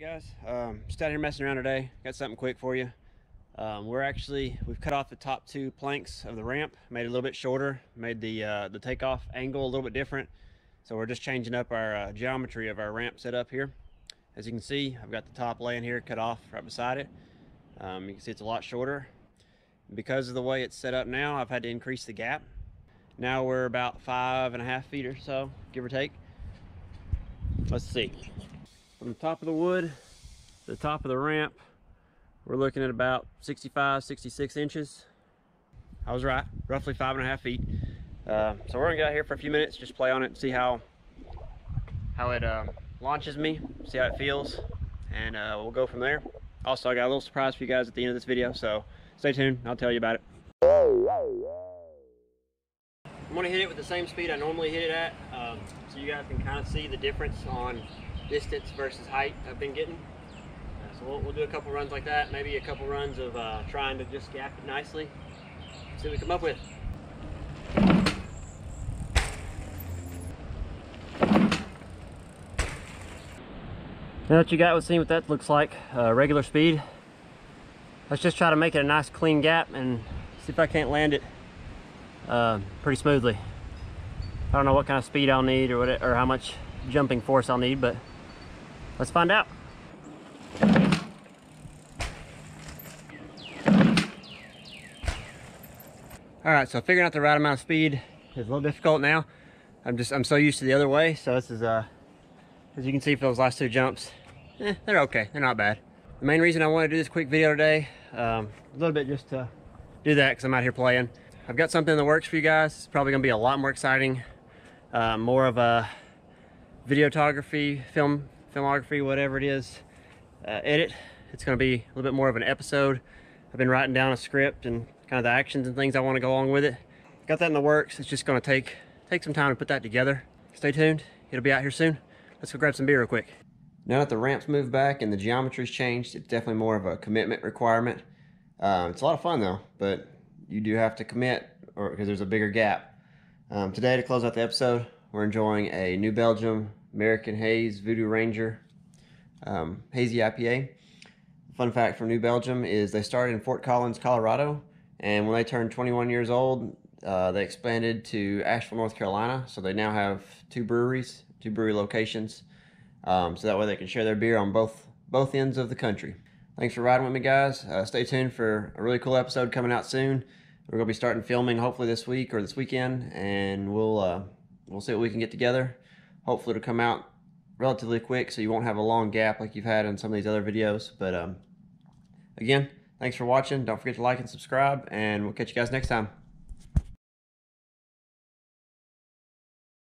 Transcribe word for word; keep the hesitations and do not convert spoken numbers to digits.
Hey guys, um, just out here messing around today. Got something quick for you. Um, we're actually, we've cut off the top two planks of the ramp, made it a little bit shorter, made the uh, the takeoff angle a little bit different. So we're just changing up our uh, geometry of our ramp setup here. As you can see, I've got the top laying here cut off right beside it. Um, you can see it's a lot shorter. Because of the way it's set up now, I've had to increase the gap. Now we're about five and a half feet or so, give or take. Let's see. From the top of the wood to the top of the ramp, we're looking at about sixty-five, sixty-six inches. I was right, roughly five and a half feet. Uh, so we're gonna get out here for a few minutes, just play on it, see how how it um, launches me, see how it feels, and uh, we'll go from there. Also, I got a little surprise for you guys at the end of this video, so stay tuned, I'll tell you about it. I'm gonna hit it with the same speed I normally hit it at, um, so you guys can kind of see the difference on distance versus height I've been getting. Uh, so we'll, we'll do a couple runs like that, maybe a couple runs of uh, trying to just gap it nicely. See what we come up with. Now that you guys seen what that looks like, uh, regular speed. Let's just try to make it a nice clean gap and see if I can't land it uh, pretty smoothly. I don't know what kind of speed I'll need or what it, or how much jumping force I'll need, but let's find out. All right, so figuring out the right amount of speed is a little difficult now. I'm just, I'm so used to the other way. So this is, uh, as you can see for those last two jumps, eh, they're okay, they're not bad. The main reason I wanted to do this quick video today, um, a little bit just to do that because I'm out here playing. I've got something that works for you guys. It's probably gonna be a lot more exciting, uh, more of a videography, film, filmography, whatever it is, uh, edit. It's gonna be a little bit more of an episode. I've been writing down a script and kind of the actions and things I wanna go along with it. Got that in the works. It's just gonna take, take some time to put that together. Stay tuned, it'll be out here soon. Let's go grab some beer real quick. Now that the ramp's moved back and the geometry's changed, it's definitely more of a commitment requirement. Um, it's a lot of fun though, but you do have to commit or because there's a bigger gap. Um, today, to close out the episode, we're enjoying a New Belgium American Haze Voodoo Ranger um, Hazy I P A. Fun fact from New Belgium is they started in Fort Collins, Colorado, and when they turned twenty-one years old, uh, they expanded to Asheville, North Carolina. So they now have two breweries, two brewery locations, um, so that way they can share their beer on both both ends of the country. Thanks for riding with me, guys. Uh, stay tuned for a really cool episode coming out soon. We're gonna be starting filming hopefully this week or this weekend, and we'll uh, we'll see what we can get together. Hopefully it'll come out relatively quick so you won't have a long gap like you've had in some of these other videos. But um, again, thanks for watching. Don't forget to like and subscribe, and we'll catch you guys next time.